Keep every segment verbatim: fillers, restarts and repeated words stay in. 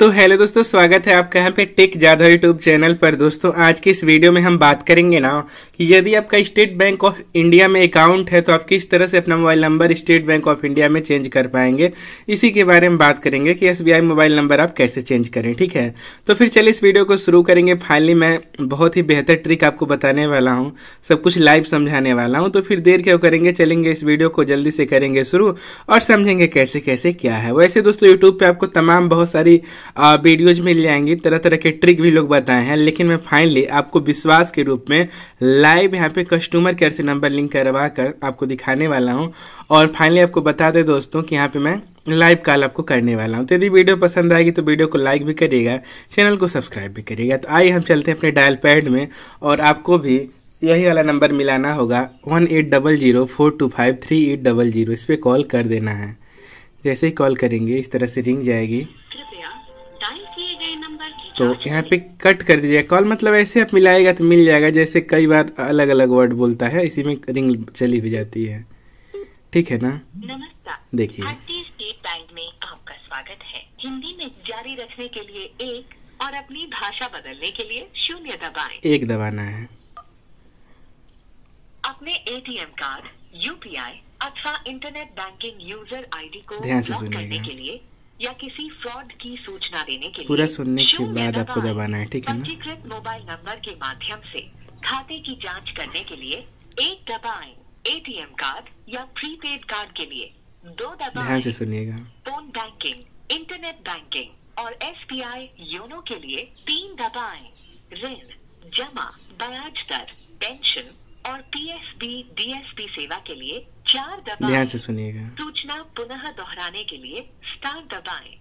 तो हेलो दोस्तों, स्वागत है आपका यहाँ पे टेक जाधव यूट्यूब चैनल पर। दोस्तों आज की इस वीडियो में हम बात करेंगे ना कि यदि आपका स्टेट बैंक ऑफ इंडिया में अकाउंट है तो आप किस तरह से अपना mobile number State Bank of India में चेंज कर पाएंगे। इसी के बारे में बात करेंगे कि एसबीआई मोबाइल नंबर आप कैसे चेंज करें। ठीक है, तो फिर चलिए इस वीडियो को शुरू करेंगे। फाइनली मैं बहुत ही बेहतर ट्रिक आपको बताने वाला हूँ, सब कुछ लाइव समझाने वाला हूँ। तो फिर देर क्यों करेंगे, चलेंगे इस वीडियो को जल्दी से करेंगे शुरू और समझेंगे कैसे कैसे क्या है। वैसे दोस्तों यूट्यूब पर आपको तमाम बहुत सारी वीडियोज मिल जाएंगी, तरह तरह के ट्रिक भी लोग बताए हैं, लेकिन मैं फाइनली आपको विश्वास के रूप में लाइव यहाँ पे कस्टमर केयर से नंबर लिंक करवा कर आपको दिखाने वाला हूँ। और फाइनली आपको बता दें दोस्तों कि यहाँ पे मैं लाइव कॉल आपको करने वाला हूँ। तो यदि वीडियो पसंद आएगी तो वीडियो को लाइक भी करिएगा, चैनल को सब्सक्राइब भी करिएगा। तो आइए हम चलते हैं अपने डायल पैड में और आपको भी यही वाला नंबर मिलाना होगा, one eight double zero four two five three eight double zero. इस पर कॉल कर देना है। जैसे ही कॉल करेंगे इस तरह से रिंग जाएगी तो यहाँ पे कट कर दीजिएगा कॉल। मतलब ऐसे आप मिलाएगा तो मिल जाएगा, जैसे कई बार अलग अलग वर्ड बोलता है इसी में रिंग चली भी जाती है। ठीक है ना। नमस्कार, देखिए स्टेट बैंक में आपका स्वागत है। हिंदी में जारी रखने के लिए एक और अपनी भाषा बदलने के लिए शून्य दबाएं। एक दबाना है। अपने एटीएम कार्ड, यूपीआई अथवा इंटरनेट बैंकिंग यूजर आईडी को ब्लॉक करने के लिए या किसी फ्रॉड की सूचना देने के लिए पूरा सुनने के बाद आपको दबाना है। ठीक है ना। पंजीकृत मोबाइल नंबर के माध्यम से खाते की जांच करने के लिए एक दबाएं। एटीएम कार्ड या प्रीपेड कार्ड के लिए दो दबाएं। ध्यान से सुनिएगा। फोन बैंकिंग, इंटरनेट बैंकिंग और एसबीआई योनो के लिए तीन दबाएं। ऋण, जमा, ब्याज दर, पेंशन और पीएसबी डीएसबी सेवा के लिए चार दबाएं। ध्यान से सुनिएगा। सूचना पुनः दोहराने के लिए स्टार दबाएं।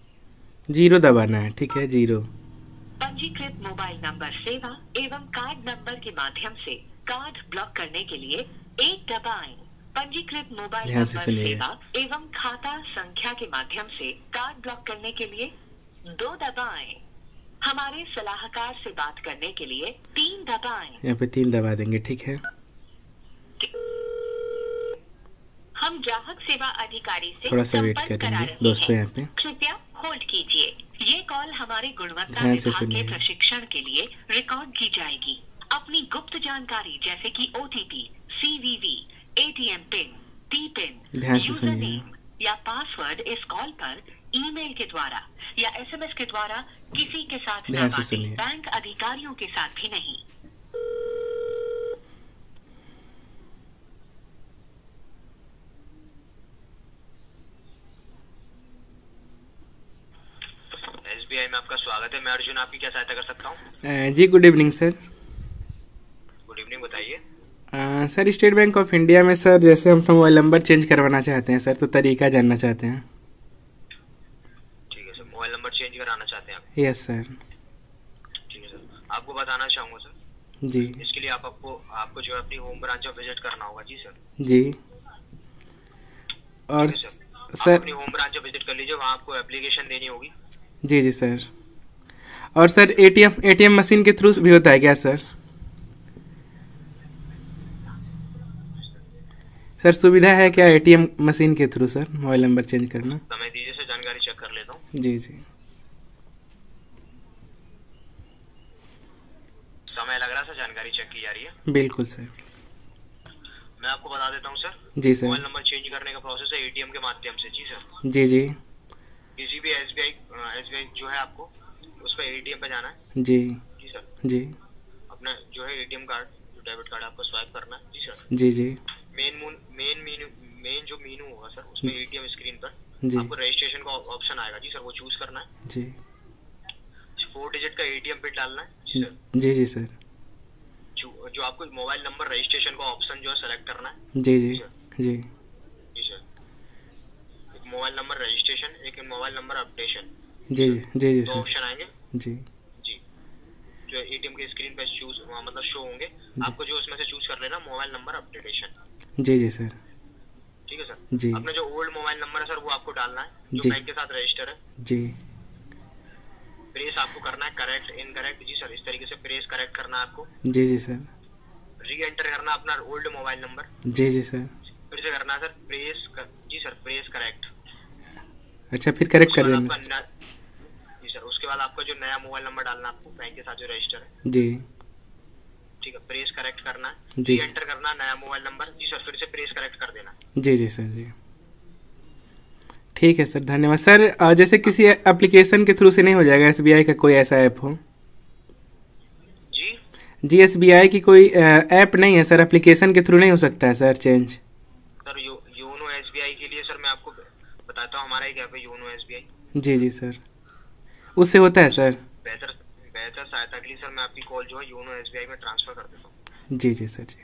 जीरो दबाना है। ठीक है, जीरो। पंजीकृत मोबाइल नंबर सेवा एवं कार्ड नंबर के माध्यम से कार्ड ब्लॉक करने के लिए एक दबाएं। पंजीकृत मोबाइल नंबर सेवा एवं खाता संख्या के माध्यम से कार्ड ब्लॉक करने के लिए दो दबाएं। हमारे सलाहकार से बात करने के लिए तीन दबाएं। यहाँ पे तीन दबा देंगे। ठीक है। हम ग्राहक सेवा अधिकारी से थोड़ा सा वेट करेंगे दोस्तों। यहाँ पे कृपया होल्ड कीजिए। ये कॉल हमारे गुणवत्ता विभाग के प्रशिक्षण के लिए रिकॉर्ड की जाएगी। अपनी गुप्त जानकारी जैसे कि OTP, CVV, ATM PIN, P PIN, user name या पासवर्ड इस कॉल पर ईमेल के द्वारा या एसएमएस के द्वारा किसी के साथ न बातें, बैंक अधिकारियों के साथ भी नहीं। में आपका स्वागत है। मैं अर्जुन, आपकी क्या सहायता कर सकता हूँ? जी good evening sir. Good evening, बताइए sir. State Bank of India में सर जैसे हम अपना मोबाइल नंबर चेंज करवाना चाहते हैं सर, तो तरीका जानना चाहते हैं। ठीक है सर, मोबाइल नंबर चेंज कराना चाहते हैं आप? Yes sir. ठीक है सर, आपको बताना चाहूँगा सर जी, इसके लिए आप आपको आपको जो है अपनी होम ब्रांच पर विजिट करना होगा। जी सर। जी और सर अपनी होम ब्रांच पर विजिट कर लीजिए, वहाँ आपको एप्लीकेशन देनी होगी। जी जी सर। और सर एटीएम एटीएम मशीन के थ्रू भी होता है क्या सर? सर सुविधा है क्या एटीएम मशीन के through sir mobile number change करना? समय दीजिए सर, जानकारी चेक कर लेता हूँ। जी जी, समय लग रहा सर, जानकारी चेक की जा रही है। बिल्कुल सर, मैं आपको बता देता हूँ सर। जी सर। मोबाइल नंबर चेंज करने का प्रोसेस है एटीएम के माध्यम से। जी सर। जी जी। किसी भी एसबीआई एसबीआई जो है आपको उस पर एटीएम पे जाना है। जी जी सर। जी अपना जो है एटीएम कार्ड, जो डेबिट कार्ड आपको स्वाइप करना है। जी सर। जी जी। मेन मेन मेनू मेन जो मेनू होगा सर उसमें एटीएम स्क्रीन पर जी आपको रजिस्ट्रेशन का ऑप्शन आएगा। जी सर, वो चूज करना है। जी फोर डिजिट का एटीएम पिन डालना है। जी सर। जी जी सर। जो, जो आपको मोबाइल नंबर रजिस्ट्रेशन का ऑप्शन जो है सेलेक्ट करना है। जी जी जी। मोबाइल नंबर रजिस्ट्रेशन, एक मोबाइल नंबर अपडेशन। जी जी जी। ऑप्शन आएंगे। जी जी। जो एटीएम के स्क्रीन पे चूज मतलब शो होंगे, आपको जो उसमें से चूज कर लेना मोबाइल नंबर अपडेशन। जी जी सर। ठीक है सर जी। अपना जो ओल्ड मोबाइल नंबर है सर वो आपको डालना है, जो बैंक के साथ रजिस्टर है। जी। प्रेस आपको करना है करेक्ट, इनकरेक्ट। जी सर, इस तरीके से प्रेस करेक्ट करना है आपको। जी जी सर। री एंटर करना अपना ओल्ड मोबाइल नंबर। जी जी सर। फिर से करना है सर प्रेस। जी सर, प्रेस करेक्ट। अच्छा, फिर करेक्ट कर देंगे। जी सर, उसके बाद आपका जो नया मोबाइल नंबर डालना है आपको बैंक के साथ जो रजिस्टर है जी, ठीक है, प्रेस करेक्ट करना है जी, एंटर करना नया मोबाइल नंबर जी सर, फिर से प्रेस करेक्ट कर देना जी जी सर जी, ठीक है सर, धन्यवाद सर। जैसे किसी एप्लीकेशन के थ्रू से नहीं हो जाएगा, एसबीआई का कोई ऐसा ऐप हो जी? जी एसबीआई की कोई ऐप नहीं है सर, एप्लीकेशन के थ्रू नहीं हो सकता है सर चेंज? सर यो, योनो एसबीआई के लिए सर मैं आपको बताता हूँ, हमारा एक ऐप है योनो एसबीआई जी जी सर, उससे होता है सर। बेहतर बेहतर सहायता के लिए सर मैं आपकी कॉल जो है योनो एसबीआई में ट्रांसफर कर देता हूँ। जी जी सर जी,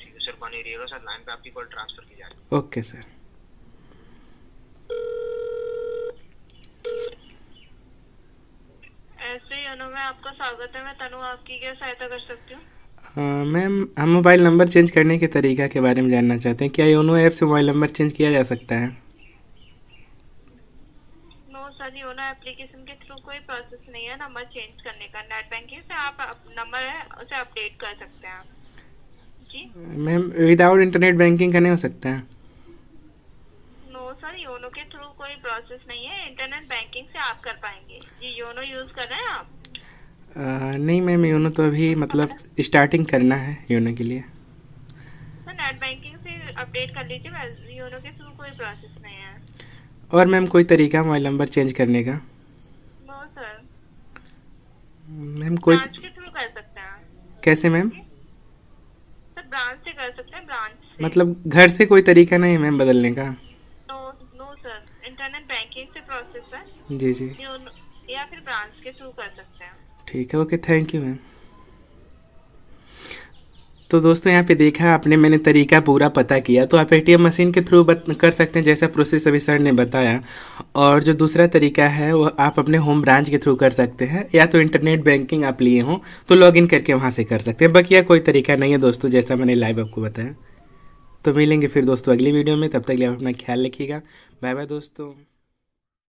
ठीक है सर, बने रहिएगा सर लाइन पे, आपकी कॉल ट्रांसफर की जाएगी। Okay sir. ऐसे ही अनु, मैं आपका स्वागत है, मैं तनु आपकी क्या सहायता कर सकती हूँ? मैम हम मोबाइल नंबर चेंज करने के तरीका के बारे में जानना चाहते हैं, क्या योनो ऐप से मोबाइल नंबर चेंज किया जा सकता है? नो सर, योनो एप्लीकेशन के थ्रू कोई प्रोसेस नहीं है नंबर चेंज करने का, नेट बैंकिंग से आप नंबर है उसे अपडेट कर सकते हैं आप जी। मैम विदाउट इंटरनेट बैंकिंग का नहीं हो सकता है? सर योनो के थ्रू कोई प्रोसेस नहीं है, इंटरनेट बैंकिंग से आप कर पाएंगे जी। योनो यूज कर रहे हैं आप? आ, नहीं मैम, योनो तो अभी मतलब स्टार्टिंग करना है योनो के लिए। सर नेट बैंकिंग से अपडेट कर लीजिए, योनो के थ्रू कोई प्रोसेस नहीं है। और मैम कोई तरीका मोबाइल नंबर चेंज करने का? No sir. मैम कोई ब्रांच के थ्रू कर सकते हैं। कैसे मैम? सर ब्रांच से कर सकते हैं, ब्रांच से। मतलब घर से कोई तरीका नहीं है मैम बदलने का? इंटरनेट बैंकिंग से प्रोसेस है जी जी, या फिर ब्रांच के थ्रू कर सकते हैं। ठीक है, ओके, थैंक यू मैम। तो दोस्तों यहाँ पे देखा आपने, मैंने तरीका पूरा पता किया, तो आप एटीएम मशीन के थ्रू कर सकते हैं जैसा प्रोसेस अभी सर ने बताया, और जो दूसरा तरीका है वो आप अपने होम ब्रांच के थ्रू कर सकते हैं, या तो इंटरनेट बैंकिंग आप लिए हों तो लॉगिन करके वहाँ से कर सकते हैं। बाकी कोई तरीका नहीं है दोस्तों, जैसा मैंने लाइव आपको बताया। तो मिलेंगे फिर दोस्तों अगली वीडियो में, तब तक के लिए आप अपना ख्याल रखिएगा। बाय बाय दोस्तों।